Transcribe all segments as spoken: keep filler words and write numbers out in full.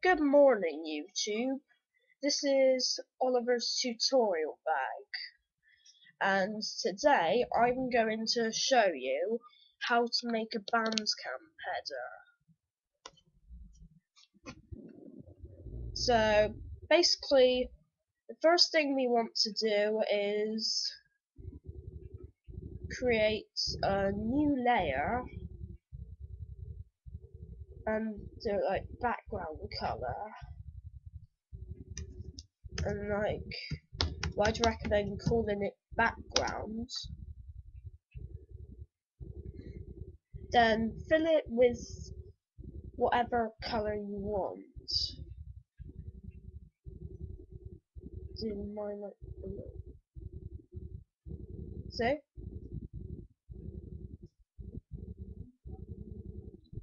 Good morning, YouTube. This is Oliver's tutorial bag, and today I'm going to show you how to make a Bandcamp header. So basically, the first thing we want to do is create a new layer and do it like background colour, and like well, I'd recommend calling it background. Then fill it with whatever colour you want. Do mine like blue. See?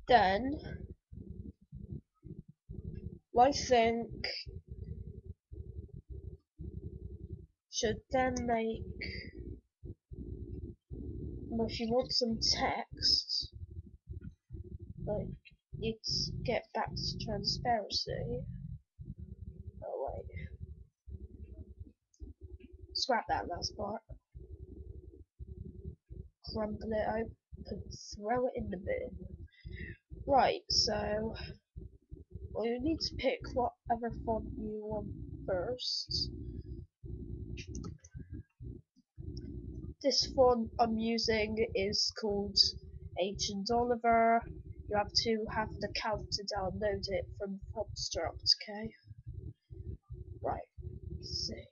Then I think should then make well, if you want some text, like it's get back to transparency. Oh wait, scrap that last part. Crumple it up and throw it in the bin. Right, so well, you need to pick whatever font you want first. This font I'm using is called Agent Oliver. You have to have the account to download it from Font Struct, okay? Right, let's see.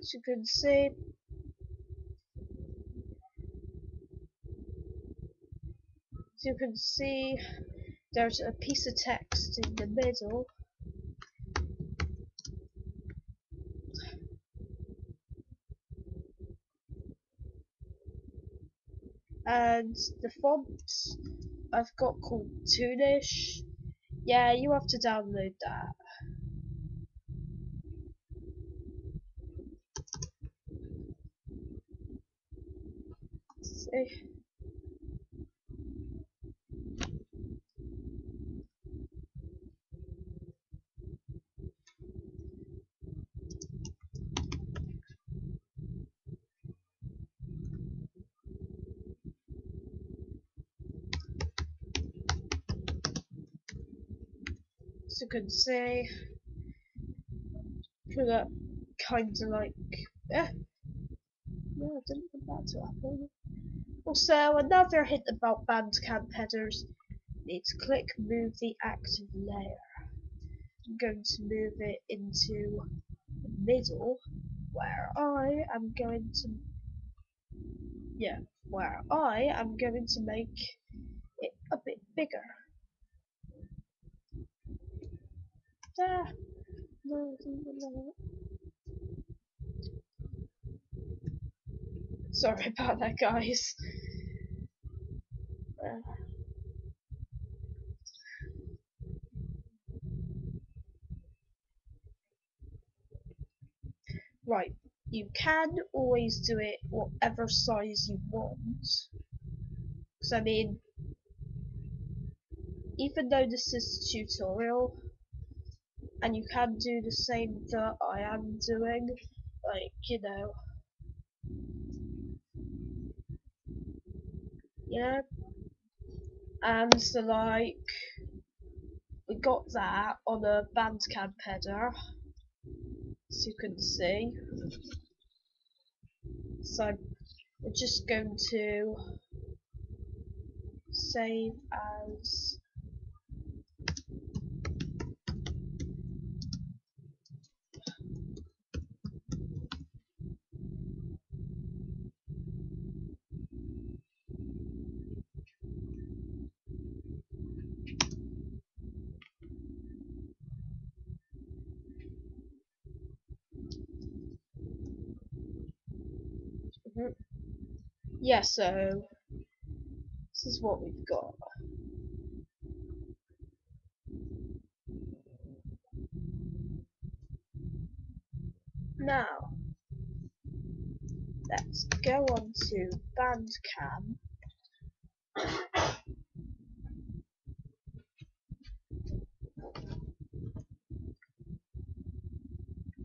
As you can see, as you can see, there's a piece of text in the middle. And the font I've got called Toonish. Yeah, you have to download that. Let's see. As you can see, put up kind of like, eh? No, I didn't want that to happen. Also, another hint about Bandcamp headers, you need to click move the active layer. I'm going to move it into the middle, where I am going to, yeah, where I am going to make it a bit bigger. There. Sorry about that, guys. There. Right, you can always do it whatever size you want. Because I mean, even though this is a tutorial, and you can do the same that I am doing, like, you know, you know, and so like, we got that on a Bandcamp header, as you can see, so we're just going to save as yeah, so this is what we've got. Now, let's go on to Bandcamp.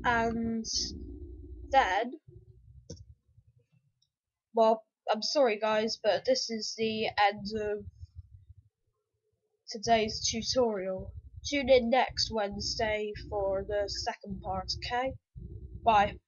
And then, well, I'm sorry guys, but this is the end of today's tutorial. Tune in next Wednesday for the second part, okay? Bye.